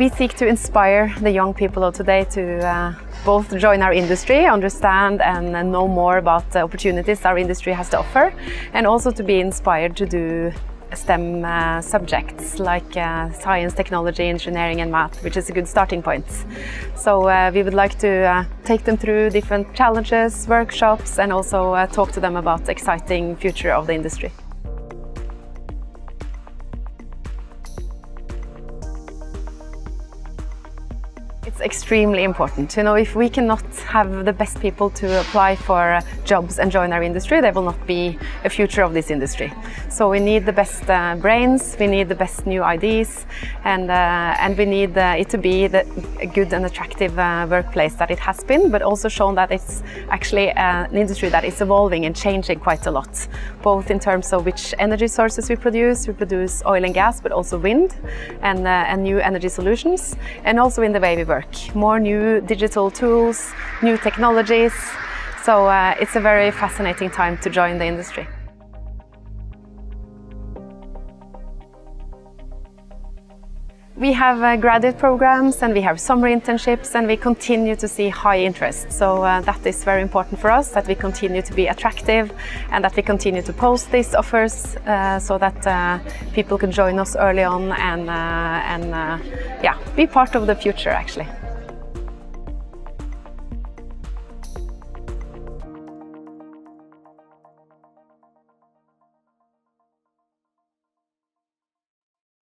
We seek to inspire the young people of today to both join our industry, understand and know more about the opportunities our industry has to offer, and also to be inspired to do STEM subjects like science, technology, engineering and math, which is a good starting point. So we would like to take them through different challenges, workshops, and also talk to them about the exciting future of the industry. It's extremely important. You know, if we cannot have the best people to apply for jobs and join our industry, there will not be a future of this industry. So we need the best brains, we need the best new ideas, and we need it to be a good and attractive workplace that it has been, but also shown that it's actually an industry that is evolving and changing quite a lot, both in terms of which energy sources we produce oil and gas, but also wind and new energy solutions, and also in the way we work. More new digital tools, new technologies, so it's a very fascinating time to join the industry. We have graduate programs and we have summer internships, and we continue to see high interest. So that is very important for us, that we continue to be attractive and that we continue to post these offers so that people can join us early on and be part of the future actually.